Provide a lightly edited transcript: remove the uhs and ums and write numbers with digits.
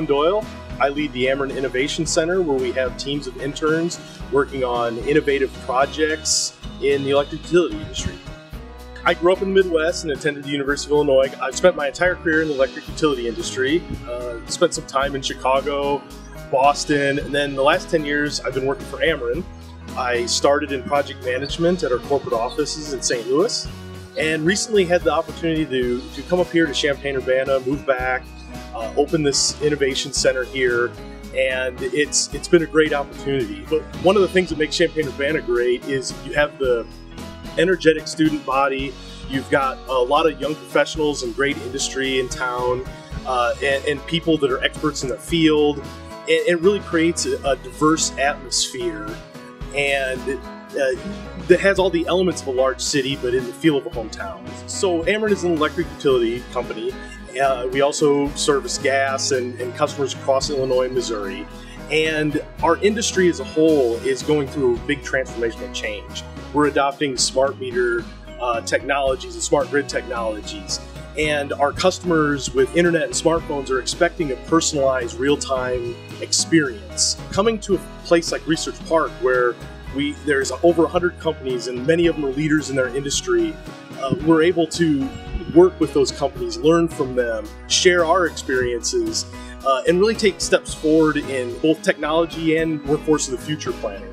Owen Doyle. I lead the Ameren Innovation Center, where we have teams of interns working on innovative projects in the electric utility industry. I grew up in the Midwest and attended the University of Illinois. I've spent my entire career in the electric utility industry. Spent some time in Chicago, Boston, and then the last 10 years I've been working for Ameren. I started in project management at our corporate offices in St. Louis, and recently had the opportunity to come up here to Champaign-Urbana, move back, open this innovation center here, and it's been a great opportunity. But one of the things that makes Champaign-Urbana great is you have the energetic student body, you've got a lot of young professionals and great industry in town, and people that are experts in the field. It really creates a diverse atmosphere, and that has all the elements of a large city, but in the feel of a hometown. So Ameren is an electric utility company. We also service gas and customers across Illinois and Missouri. And our industry as a whole is going through a big transformational change. We're adopting smart meter technologies and smart grid technologies. And our customers with internet and smartphones are expecting a personalized, real-time experience. Coming to a place like Research Park, where there's over 100 companies and many of them are leaders in their industry, we're able to work with those companies, learn from them, share our experiences, and really take steps forward in both technology and workforce of the future planning.